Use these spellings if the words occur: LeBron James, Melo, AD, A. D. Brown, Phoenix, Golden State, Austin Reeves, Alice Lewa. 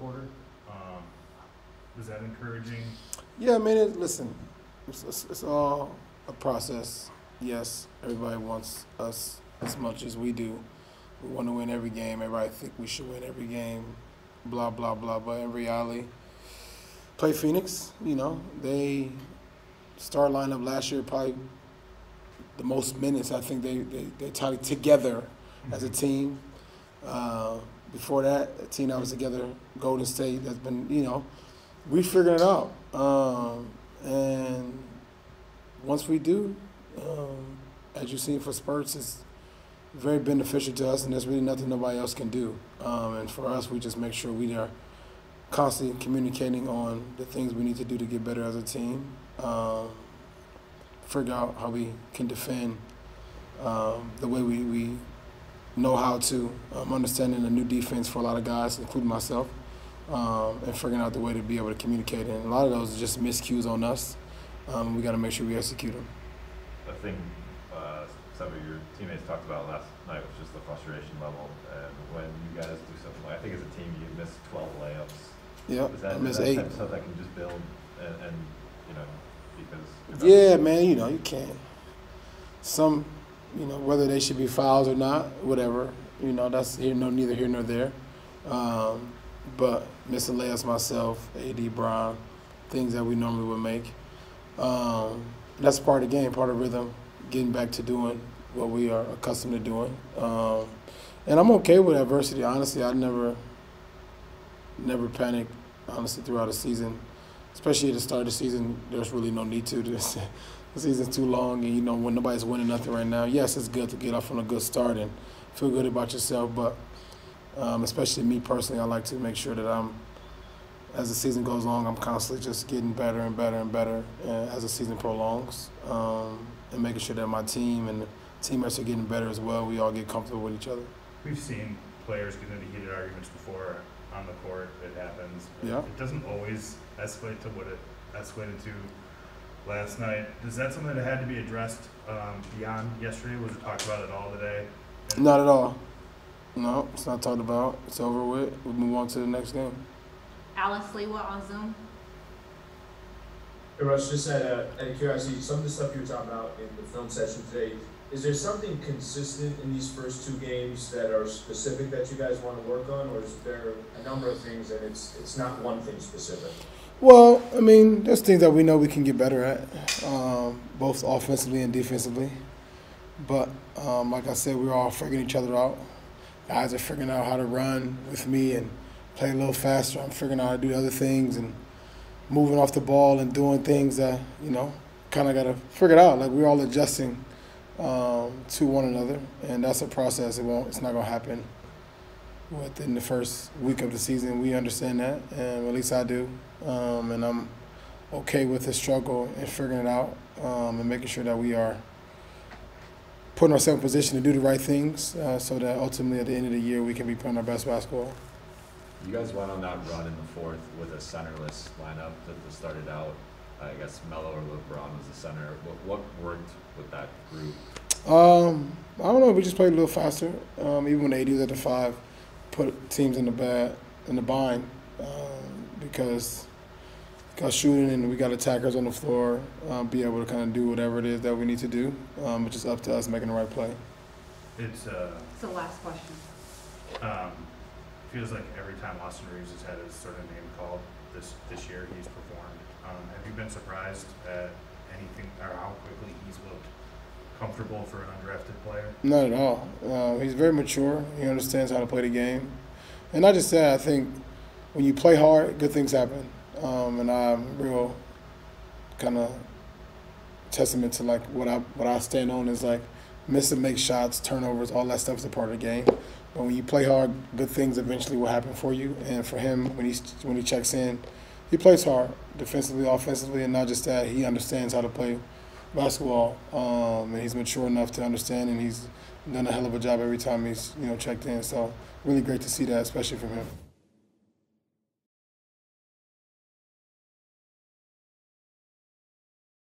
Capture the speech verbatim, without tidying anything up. quarter. Um, was that encouraging? Yeah, I mean, it, listen, it's, it's, it's all a process. Yes, everybody wants us as much as we do. We want to win every game. Everybody think we should win every game, blah, blah, blah. But in reality, play Phoenix, you know, they start lineup last year probably the most minutes I think they, they, they tied together as a team. Uh, before that, a team that was together, Golden State, that's been, you know, we figured it out. Um, and once we do, Um, as you've seen for Spurs, it's very beneficial to us, and there's really nothing nobody else can do. Um, and for us, we just make sure we are constantly communicating on the things we need to do to get better as a team, um, figure out how we can defend um, the way we, we know how to, um, understanding a new defense for a lot of guys, including myself, um, and figuring out the way to be able to communicate. And a lot of those are just miscues on us. Um, we got to make sure we execute them. I think uh, some of your teammates talked about last night was just the frustration level, and when you guys do something like, I think as a team you missed twelve layups. Yeah, I missed eight. Is that stuff that can just build and, and you know, because yeah, man, you know you can't. Some, you know, whether they should be fouls or not, whatever, you know, that's you know neither here nor there. Um, but missing layups myself, A. D. Brown, things that we normally would make. Um, That's part of the game, part of rhythm, getting back to doing what we are accustomed to doing. Um, and I'm okay with adversity. Honestly, I never never panic, honestly, throughout the season. Especially at the start of the season, there's really no need to. This, the season's too long, and, you know, when nobody's winning nothing right now, yes, it's good to get off on a good start and feel good about yourself. But um, especially me personally, I like to make sure that I'm – as the season goes along, I'm constantly just getting better and better and better as the season prolongs, um, and making sure that my team and the teammates are getting better as well. We all get comfortable with each other. We've seen players get into heated arguments before on the court. It happens. Yeah. It doesn't always escalate to what it escalated to last night. Is that something that had to be addressed um, beyond yesterday? Was it talked about at all today? And not at all. No, it's not talked about. It's over with. We move on to the next game. Alice Lewa on Zoom. Hey Russ, just out of curiosity, some of the stuff you were talking about in the film session today, is there something consistent in these first two games that are specific that you guys want to work on, or is there a number of things and it's it's not one thing specific? Well, I mean, there's things that we know we can get better at, um, both offensively and defensively. But um, like I said, we're all figuring each other out. Guys are figuring out how to run with me and play a little faster. I'm figuring out how to do other things and moving off the ball and doing things that, you know, kind of got to figure it out. Like, we're all adjusting um, to one another, and that's a process. It won't, it's not going to happen within the first week of the season. We understand that, and at least I do. Um, and I'm okay with the struggle and figuring it out, um, and making sure that we are putting ourselves in position to do the right things, uh, so that ultimately at the end of the year we can be playing our best basketball. You guys went on that run in the fourth with a centerless lineup that started out. I guess Melo or LeBron was the center. What, what worked with that group? Um, I don't know. We just played a little faster. Um, even when A D was at the five, put teams in the bad, in the bind, um, because got shooting and we got attackers on the floor. Um, be able to kind of do whatever it is that we need to do, um, which is up to us making the right play. It's uh. It's the last question. Um. Feels like every time Austin Reeves has had his sort of name called this this year, he's performed. Um, have you been surprised at anything or how quickly he's looked comfortable for an undrafted player? Not at all. Uh, he's very mature. He understands how to play the game. And not just that, I think when you play hard, good things happen. Um, and I'm real kind of testament to like what I what I stand on is like miss and make shots, turnovers, all that stuff is a part of the game. But when you play hard, good things eventually will happen for you. And for him, when he when he checks in, he plays hard defensively, offensively, and not just that, he understands how to play basketball. Um, and he's mature enough to understand, and he's done a hell of a job every time he's you know checked in. So really great to see that, especially from him.